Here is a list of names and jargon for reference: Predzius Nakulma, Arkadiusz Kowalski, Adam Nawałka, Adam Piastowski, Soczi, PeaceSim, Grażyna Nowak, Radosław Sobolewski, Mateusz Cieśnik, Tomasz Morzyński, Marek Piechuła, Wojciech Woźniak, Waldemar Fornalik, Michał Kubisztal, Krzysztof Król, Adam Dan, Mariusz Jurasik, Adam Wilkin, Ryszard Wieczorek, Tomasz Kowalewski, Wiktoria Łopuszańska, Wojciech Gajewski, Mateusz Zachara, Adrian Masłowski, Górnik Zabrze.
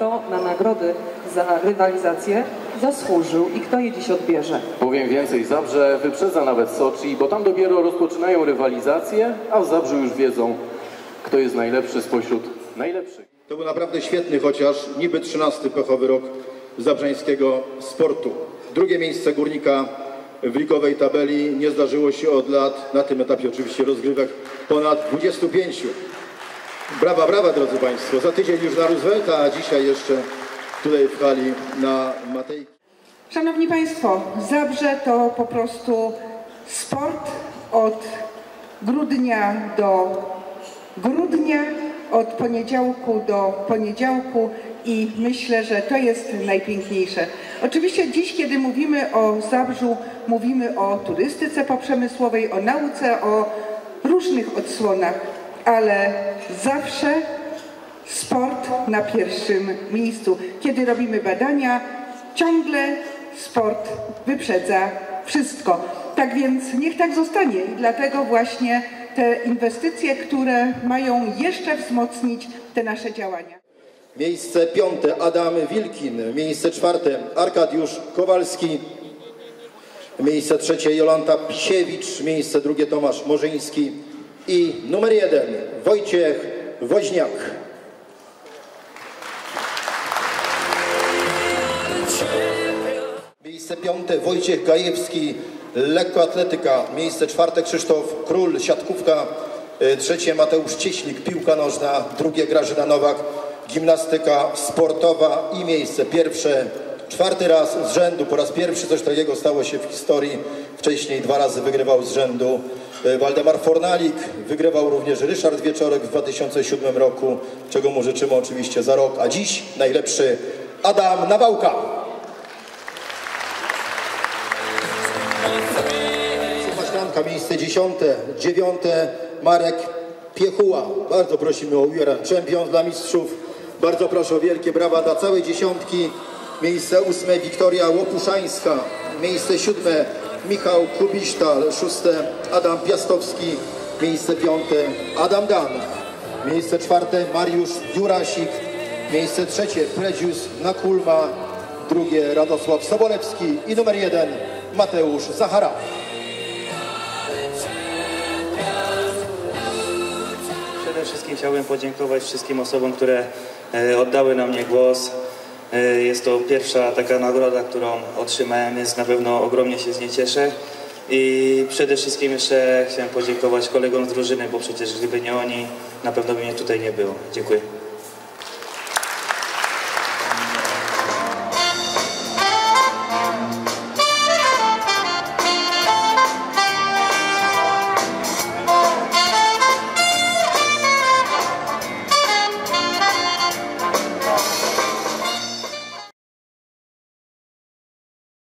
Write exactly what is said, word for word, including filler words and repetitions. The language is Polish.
kto na nagrody za rywalizację zasłużył i kto je dziś odbierze. Powiem więcej, Zabrze wyprzedza nawet Soczi, bo tam dopiero rozpoczynają rywalizację, a w Zabrzu już wiedzą, kto jest najlepszy spośród najlepszych. To był naprawdę świetny, chociaż niby trzynasty pechowy rok zabrzeńskiego sportu. Drugie miejsce Górnika w ligowej tabeli nie zdarzyło się od lat, na tym etapie oczywiście rozgrywek, ponad dwudziestu pięciu. Brawa, brawa, drodzy Państwo. Za tydzień już na Roosevelta, a dzisiaj jeszcze tutaj w hali na Matejki. Szanowni Państwo, Zabrze to po prostu sport od grudnia do grudnia, od poniedziałku do poniedziałku i myślę, że to jest najpiękniejsze. Oczywiście dziś, kiedy mówimy o Zabrzu, mówimy o turystyce poprzemysłowej, o nauce, o różnych odsłonach, ale zawsze sport na pierwszym miejscu. Kiedy robimy badania, ciągle sport wyprzedza wszystko. Tak więc niech tak zostanie i dlatego właśnie te inwestycje, które mają jeszcze wzmocnić te nasze działania. Miejsce piąte Adam Wilkin, miejsce czwarte Arkadiusz Kowalski, miejsce trzecie Jolanta Psiewicz, miejsce drugie Tomasz Morzyński i numer jeden Wojciech Woźniak. Miejsce piąte Wojciech Gajewski, lekkoatletyka. Miejsce czwarte Krzysztof Król, siatkówka. Trzecie Mateusz Cieśnik, piłka nożna. Drugie Grażyna Nowak, gimnastyka sportowa. I miejsce pierwsze, czwarty raz z rzędu, po raz pierwszy coś takiego stało się w historii. Wcześniej dwa razy wygrywał z rzędu Waldemar Fornalik, wygrywał również Ryszard Wieczorek w dwa tysiące siódmym roku, czego mu życzymy oczywiście za rok. A dziś najlepszy Adam Nawałka. Miejsce dziesiąte, dziewiąte Marek Piechuła. Bardzo prosimy o European Champion dla mistrzów. Bardzo proszę o wielkie brawa dla całej dziesiątki. Miejsce ósme Wiktoria Łopuszańska. Miejsce siódme Michał Kubisztal. Szóste Adam Piastowski. Miejsce piąte Adam Dan. Miejsce czwarte Mariusz Jurasik. Miejsce trzecie Predzius Nakulma. Drugie Radosław Sobolewski. I numer jeden Mateusz Zachara. Przede wszystkim chciałbym podziękować wszystkim osobom, które oddały na mnie głos. Jest to pierwsza taka nagroda, którą otrzymałem, więc na pewno ogromnie się z niej cieszę. I przede wszystkim jeszcze chciałem podziękować kolegom z drużyny, bo przecież gdyby nie oni, na pewno by mnie tutaj nie było. Dziękuję.